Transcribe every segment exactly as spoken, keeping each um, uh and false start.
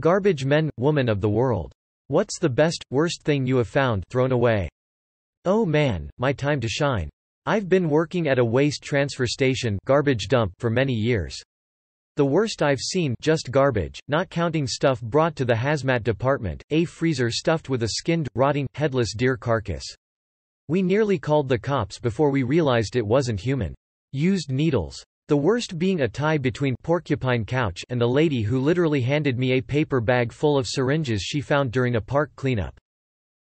Garbage men, woman of the world. What's the best, worst thing you have found thrown away? Oh man, my time to shine. I've been working at a waste transfer station garbage dump for many years. The worst I've seen, just garbage, not counting stuff brought to the hazmat department, a freezer stuffed with a skinned, rotting, headless deer carcass. We nearly called the cops before we realized it wasn't human. Used needles. The worst being a tie between porcupine couch and the lady who literally handed me a paper bag full of syringes she found during a park cleanup.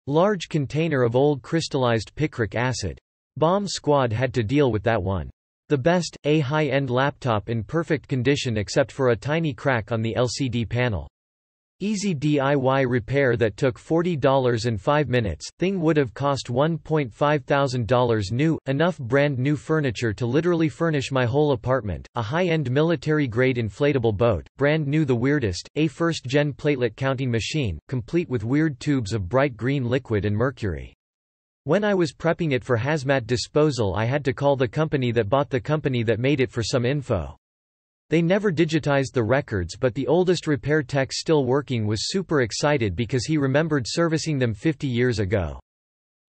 Large container of old crystallized picric acid. Bomb squad had to deal with that one. The best, a high-end laptop in perfect condition except for a tiny crack on the L C D panel. Easy D I Y repair that took forty dollars in five minutes, thing would have cost one point five thousand dollars new, enough brand new furniture to literally furnish my whole apartment, a high-end military-grade inflatable boat, brand new the weirdest, a first-gen platelet counting machine, complete with weird tubes of bright green liquid and mercury. When I was prepping it for hazmat disposal I had to call the company that bought the company that made it for some info. They never digitized the records, but the oldest repair tech still working was super excited because he remembered servicing them fifty years ago.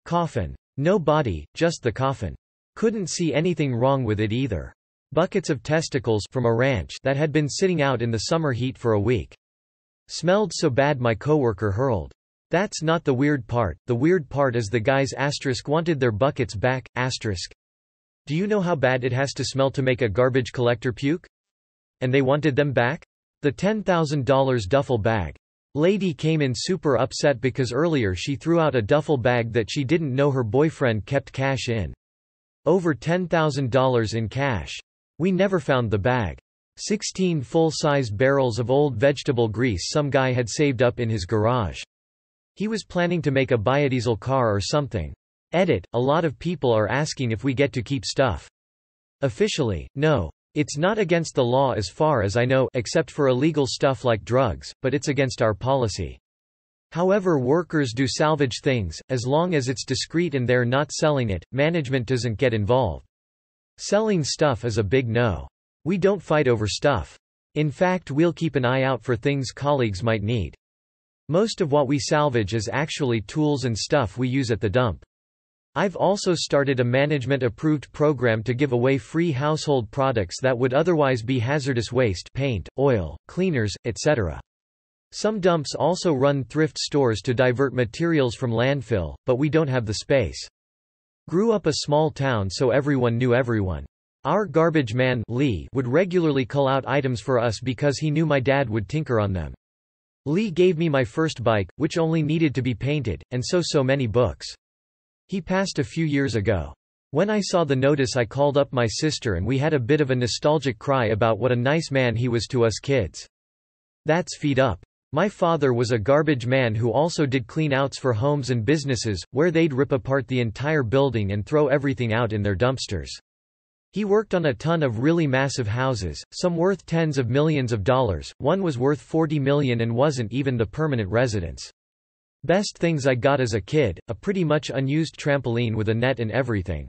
Coffin. No body, just the coffin. Couldn't see anything wrong with it either. Buckets of testicles from a ranch that had been sitting out in the summer heat for a week. Smelled so bad my coworker hurled. That's not the weird part, the weird part is the guys asterisk wanted their buckets back, asterisk. Do you know how bad it has to smell to make a garbage collector puke? And they wanted them back? The ten thousand dollar duffel bag. Lady came in super upset because earlier she threw out a duffel bag that she didn't know her boyfriend kept cash in. Over ten thousand dollars in cash. We never found the bag. sixteen full-size barrels of old vegetable grease some guy had saved up in his garage. He was planning to make a biodiesel car or something. Edit, a lot of people are asking if we get to keep stuff. Officially, no. It's not against the law as far as I know, except for illegal stuff like drugs, but it's against our policy. However, workers do salvage things, as long as it's discreet and they're not selling it, management doesn't get involved. Selling stuff is a big no. We don't fight over stuff. In fact, we'll keep an eye out for things colleagues might need. Most of what we salvage is actually tools and stuff we use at the dump. I've also started a management-approved program to give away free household products that would otherwise be hazardous waste, paint, oil, cleaners, et cetera. Some dumps also run thrift stores to divert materials from landfill, but we don't have the space. Grew up a small town so everyone knew everyone. Our garbage man, Lee, would regularly cull out items for us because he knew my dad would tinker on them. Lee gave me my first bike, which only needed to be painted, and so so many books. He passed a few years ago. When I saw the notice I called up my sister and we had a bit of a nostalgic cry about what a nice man he was to us kids. That's feed up. My father was a garbage man who also did clean-outs for homes and businesses, where they'd rip apart the entire building and throw everything out in their dumpsters. He worked on a ton of really massive houses, some worth tens of millions of dollars, one was worth forty million and wasn't even the permanent residence. Best things I got as a kid, a pretty much unused trampoline with a net and everything.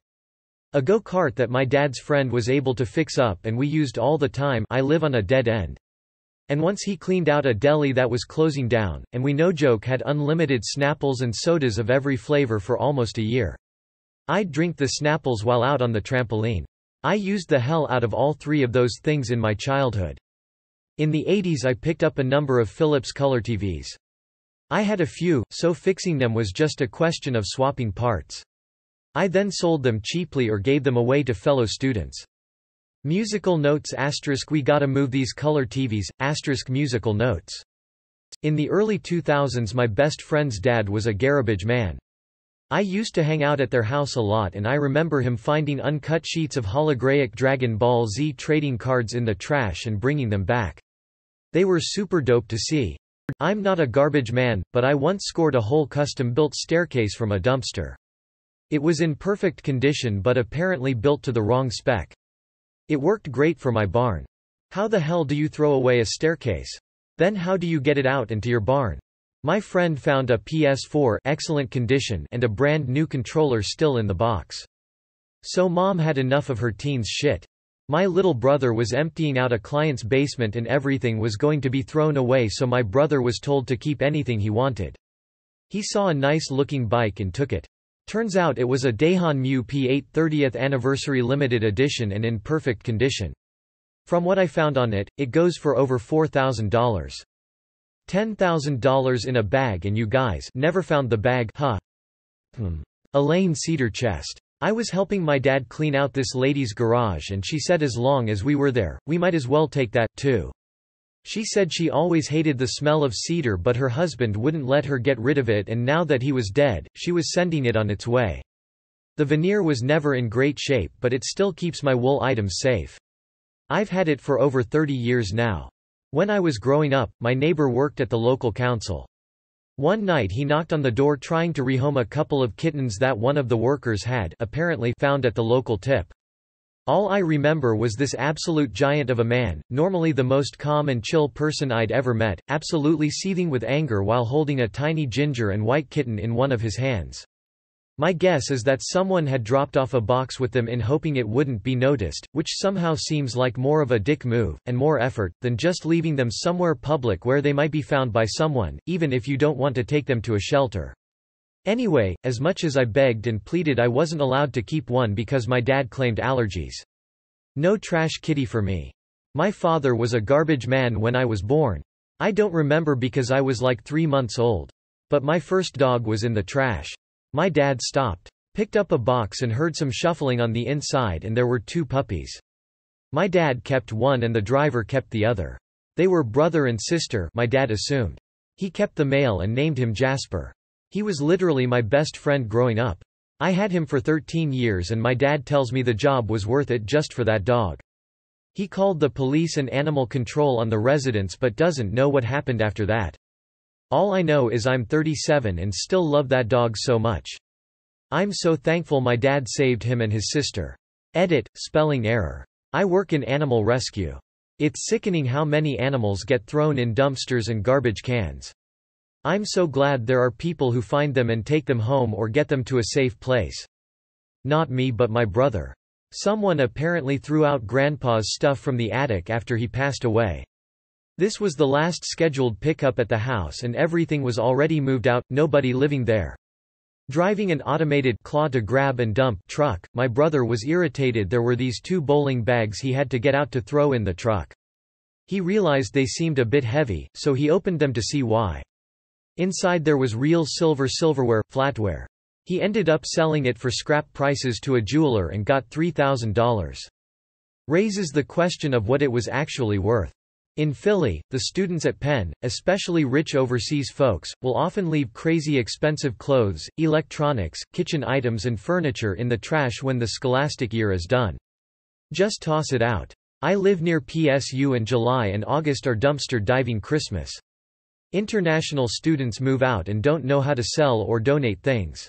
A go-kart that my dad's friend was able to fix up and we used all the time. I live on a dead end. And once he cleaned out a deli that was closing down, and we no joke had unlimited Snapples and sodas of every flavor for almost a year. I'd drink the Snapples while out on the trampoline. I used the hell out of all three of those things in my childhood. In the eighties I picked up a number of Philips color T Vs. I had a few, so fixing them was just a question of swapping parts. I then sold them cheaply or gave them away to fellow students. Musical notes asterisk we gotta move these color T Vs, asterisk musical notes. In the early two thousands my best friend's dad was a garbage man. I used to hang out at their house a lot and I remember him finding uncut sheets of holographic Dragon Ball Z trading cards in the trash and bringing them back. They were super dope to see. I'm not a garbage man, but I once scored a whole custom-built staircase from a dumpster. It was in perfect condition but apparently built to the wrong spec. It worked great for my barn. How the hell do you throw away a staircase? Then how do you get it out into your barn? My friend found a P S four excellent condition and a brand new controller still in the box. So mom had enough of her teen's shit. My little brother was emptying out a client's basement and everything was going to be thrown away, so my brother was told to keep anything he wanted. He saw a nice-looking bike and took it. Turns out it was a Dehan Mu P eight thirtieth Anniversary Limited Edition and in perfect condition. From what I found on it, it goes for over four thousand dollars. ten thousand dollars in a bag, and you guys never found the bag, huh? Hmm. Elaine Cedar Chest. I was helping my dad clean out this lady's garage and she said as long as we were there, we might as well take that, too. She said she always hated the smell of cedar but her husband wouldn't let her get rid of it, and now that he was dead, she was sending it on its way. The veneer was never in great shape but it still keeps my wool items safe. I've had it for over thirty years now. When I was growing up, my neighbor worked at the local council. One night he knocked on the door trying to rehome a couple of kittens that one of the workers had apparently found at the local tip. All I remember was this absolute giant of a man, normally the most calm and chill person I'd ever met, absolutely seething with anger while holding a tiny ginger and white kitten in one of his hands. My guess is that someone had dropped off a box with them in hoping it wouldn't be noticed, which somehow seems like more of a dick move, and more effort, than just leaving them somewhere public where they might be found by someone, even if you don't want to take them to a shelter. Anyway, as much as I begged and pleaded, I wasn't allowed to keep one because my dad claimed allergies. No trash kitty for me. My father was a garbage man when I was born. I don't remember because I was like three months old. But my first dog was in the trash. My dad stopped, picked up a box and heard some shuffling on the inside, and there were two puppies. My dad kept one and the driver kept the other. They were brother and sister, my dad assumed. He kept the male and named him Jasper. He was literally my best friend growing up. I had him for thirteen years and my dad tells me the job was worth it just for that dog. He called the police and animal control on the residents but doesn't know what happened after that. All I know is I'm thirty-seven and still love that dog so much. I'm so thankful my dad saved him and his sister. Edit, spelling error. I work in animal rescue. It's sickening how many animals get thrown in dumpsters and garbage cans. I'm so glad there are people who find them and take them home or get them to a safe place. Not me but my brother. Someone apparently threw out Grandpa's stuff from the attic after he passed away. This was the last scheduled pickup at the house and everything was already moved out, nobody living there. Driving an automated claw-to-grab-and-dump truck, my brother was irritated there were these two bowling bags he had to get out to throw in the truck. He realized they seemed a bit heavy, so he opened them to see why. Inside there was real silver silverware, flatware. He ended up selling it for scrap prices to a jeweler and got three thousand dollars. Raises the question of what it was actually worth. In Philly, the students at Penn, especially rich overseas folks, will often leave crazy expensive clothes, electronics, kitchen items and furniture in the trash when the scholastic year is done. Just toss it out. I live near P S U and July and August are dumpster diving Christmas. International students move out and don't know how to sell or donate things.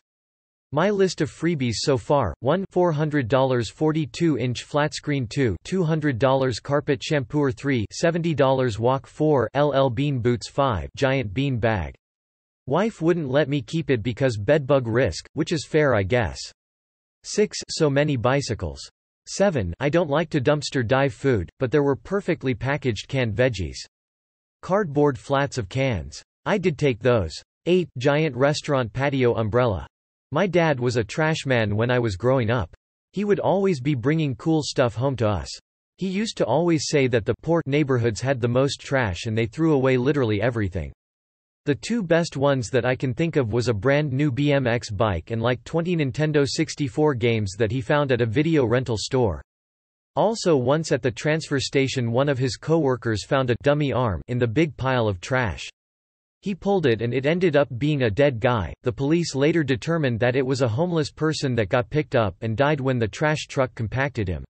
My list of freebies so far: one four hundred dollar forty-two inch flat screen, two two hundred dollar carpet shampooer, three seventy dollar wok, four L L Bean boots, five giant bean bag. Wife wouldn't let me keep it because bedbug risk, which is fair I guess. six so many bicycles. seven I don't like to dumpster dive food, but there were perfectly packaged canned veggies. Cardboard flats of cans. I did take those. eight giant restaurant patio umbrella. My dad was a trash man when I was growing up. He would always be bringing cool stuff home to us. He used to always say that the poor neighborhoods had the most trash and they threw away literally everything. The two best ones that I can think of was a brand new B M X bike and like twenty Nintendo sixty-four games that he found at a video rental store. Also, once at the transfer station, one of his co-workers found a dummy arm in the big pile of trash. He pulled it and it ended up being a dead guy. The police later determined that it was a homeless person that got picked up and died when the trash truck compacted him.